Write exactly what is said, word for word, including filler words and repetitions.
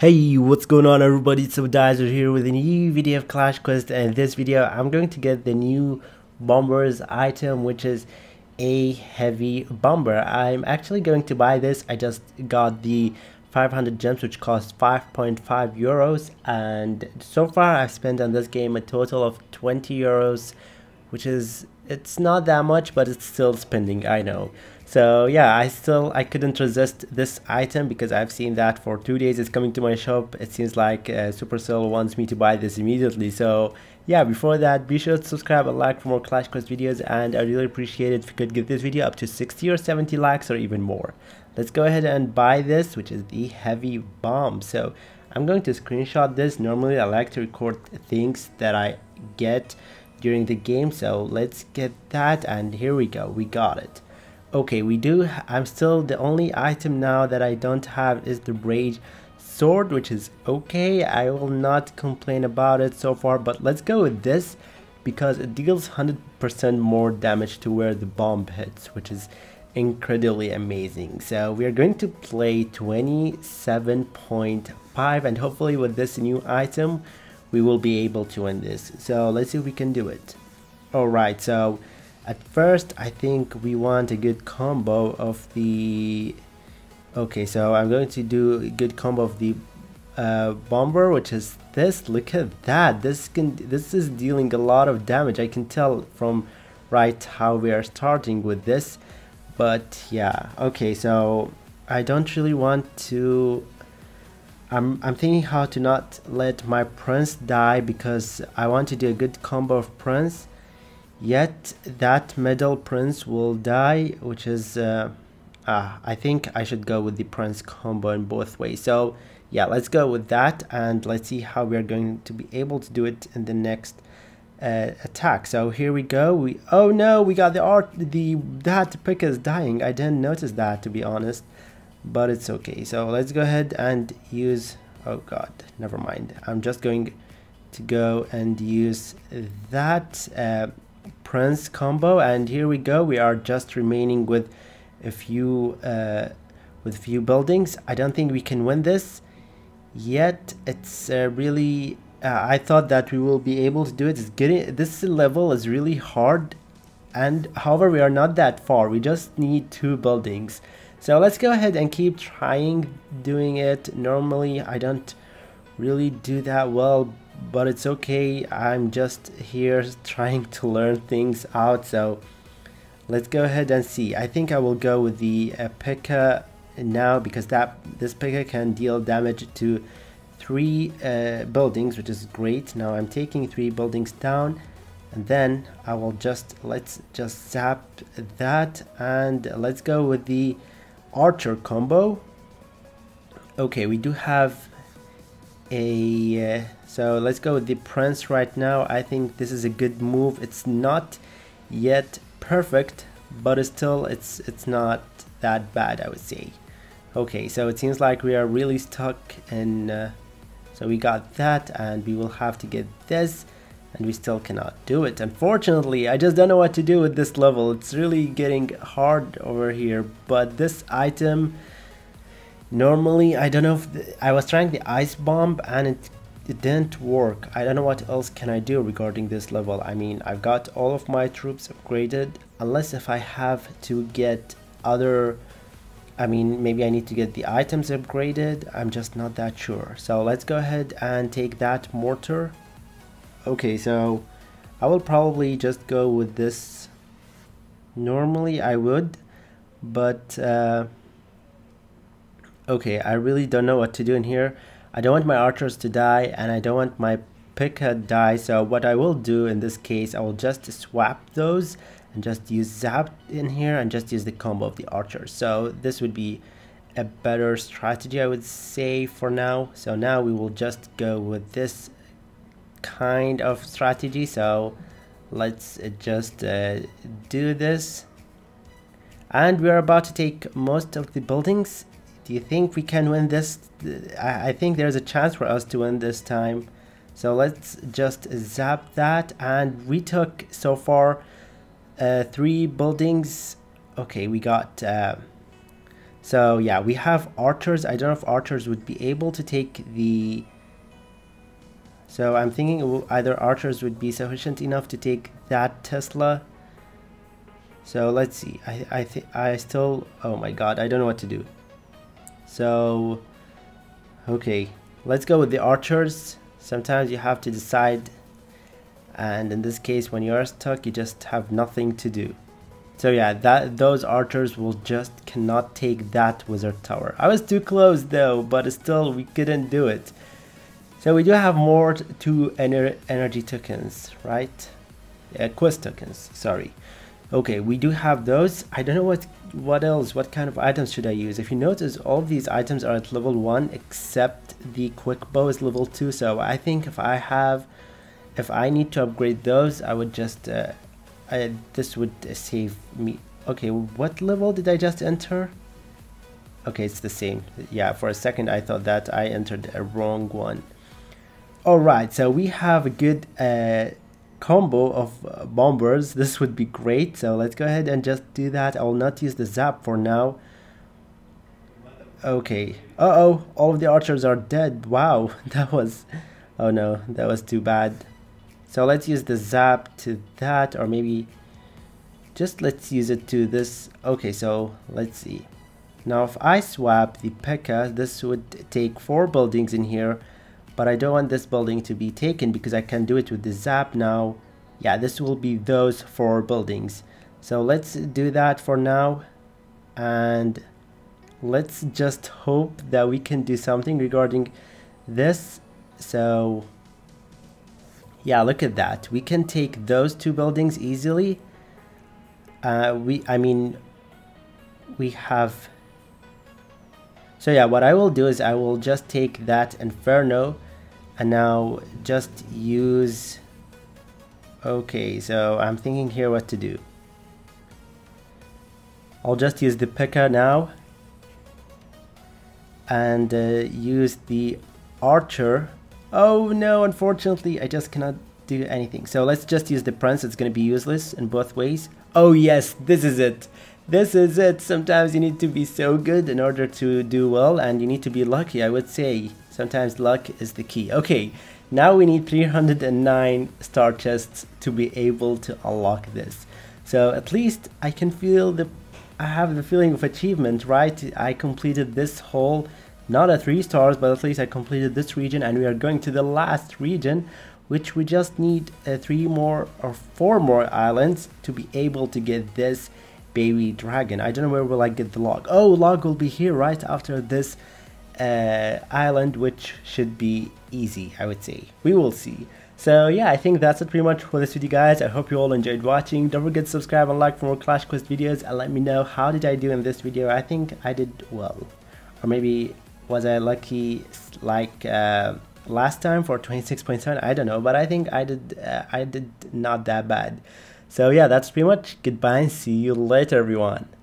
Hey, what's going on everybody, it's aBodizeR here with a new video of Clash Quest, and in this video I'm going to get the new Bomber's item, which is a Heavy Bomber. I'm actually going to buy this. I just got the five hundred gems, which cost five point five euros, and so far I've spent on this game a total of twenty euros, which is, it's not that much, but it's still spending, I know. So yeah, I still, I couldn't resist this item because I've seen that for two days it's coming to my shop. It seems like uh, Supercell wants me to buy this immediately. So yeah, before that, be sure to subscribe and like for more Clash Quest videos, and I really appreciate it if you could give this video up to sixty or seventy likes or even more. Let's go ahead and buy this, which is the Heavy Bomb. So I'm going to screenshot this. Normally I like to record things that I get during the game, so let's get that, and here we go, we got it. Okay, we do, I'm still, the only item now that I don't have is the Rage Sword, which is okay. I will not complain about it so far, but let's go with this because it deals one hundred percent more damage to where the bomb hits, which is incredibly amazing. So we are going to play twenty-seven point five, and hopefully with this new item we will be able to win this. So let's see if we can do it. Alright, so at first I think we want a good combo of the, okay, so I'm going to do a good combo of the uh, bomber, which is this. Look at that, this can, this is dealing a lot of damage. I can tell from right how we are starting with this, but yeah. Okay, so I don't really want to, I'm, I'm thinking how to not let my Prince die because I want to do a good combo of Prince, yet that middle Prince will die, which is uh, ah, I think I should go with the Prince combo in both ways. So yeah, let's go with that, and let's see how we are going to be able to do it in the next uh, attack. So here we go. We, oh no, we got the art, the that pick is dying. I didn't notice that, to be honest, but it's okay. So let's go ahead and use, oh god, never mind, I'm just going to go and use that uh, Prince combo, and here we go. We are just remaining with a few uh, with few buildings. I don't think we can win this yet. It's uh, really uh, I thought that we will be able to do it. It's getting, this level is really hard, and however we are not that far, we just need two buildings. So let's go ahead and keep trying doing it. Normally I don't really do that well, but it's okay. I'm just here trying to learn things out. So let's go ahead and see. I think I will go with the uh, P I K A now because that this P I K A can deal damage to three uh, buildings, which is great. Now I'm taking three buildings down, and then I will just, let's just zap that, and let's go with the Archer combo. Okay, we do have a uh, so let's go with the Prince right now. I think this is a good move. It's not yet perfect, but it's still, it's it's not that bad, I would say. Okay, so it seems like we are really stuck in uh, so we got that, and we will have to get this, and we still cannot do it, unfortunately. I just don't know what to do with this level. It's really getting hard over here, but this item, normally I don't know if the, I was trying the ice bomb and it, it didn't work. I don't know what else can I do regarding this level. I mean, I've got all of my troops upgraded, unless if I have to get other, I mean, maybe I need to get the items upgraded. I'm just not that sure. So let's go ahead and take that mortar. Okay, so I will probably just go with this. Normally I would, but uh, okay, I really don't know what to do in here. I don't want my archers to die, and I don't want my P I K A to die. So what I will do in this case, I will just swap those and just use zap in here and just use the combo of the archers. So this would be a better strategy, I would say, for now. So now we will just go with this kind of strategy. So let's just uh, do this, and we are about to take most of the buildings. Do you think we can win this? I think there's a chance for us to win this time. So let's just zap that, and we took so far uh, three buildings. Okay, we got uh, So yeah, we have archers. I don't know if archers would be able to take the... So I'm thinking either archers would be sufficient enough to take that Tesla. So let's see. I I think I still... Oh my god, I don't know what to do. So... Okay, let's go with the archers. Sometimes you have to decide, and in this case when you're stuck you just have nothing to do. So yeah, that those archers will just cannot take that wizard tower. I was too close though, but still we couldn't do it. So we do have more two ener energy tokens, right? Uh, quest tokens, sorry. Okay, we do have those. I don't know what what else, what kind of items should I use. If you notice, all these items are at level one except the quick bow is level two. So I think if I have, if I need to upgrade those, I would just uh, I, this would save me. Okay, what level did I just enter? Okay, it's the same. Yeah, for a second I thought that I entered a wrong one. All right, so we have a good uh combo of bombers. This would be great, so let's go ahead and just do that. I'll not use the zap for now. Okay, uh-oh, all of the archers are dead. Wow, that was, oh no, that was too bad. So let's use the zap to that, or maybe just let's use it to this. Okay, so let's see. Now if I swap the P E K K A, this would take four buildings in here, but I don't want this building to be taken because I can do it with the zap now. Yeah, this will be those four buildings. So let's do that for now, and let's just hope that we can do something regarding this. So yeah, look at that. We can take those two buildings easily. Uh, we, I mean, we have... So yeah, what I will do is I will just take that Inferno. And now just use... Okay, so I'm thinking here what to do. I'll just use the P E K K A now. And uh, use the Archer. Oh no, unfortunately I just cannot do anything. So let's just use the Prince. It's going to be useless in both ways. Oh yes, this is it. This is it. Sometimes you need to be so good in order to do well, and you need to be lucky, I would say. Sometimes luck is the key. Okay, now we need three hundred nine star chests to be able to unlock this. So at least I can feel the, I have the feeling of achievement, right? I completed this whole, not at three stars, but at least I completed this region, and we are going to the last region, which we just need uh, three more or four more islands to be able to get this baby dragon. I don't know where will I get the log. Oh, log will be here right after this Uh, island, which should be easy, I would say. We will see. So yeah, I think that's it pretty much for this video, guys. I hope you all enjoyed watching. Don't forget to subscribe and like for more Clash Quest videos, and let me know how did I do in this video. I think I did well, or maybe was I lucky like uh, last time for twenty-six point seven? I don't know, but I think I did uh, I did not that bad. So yeah, that's pretty much. Goodbye and see you later, everyone.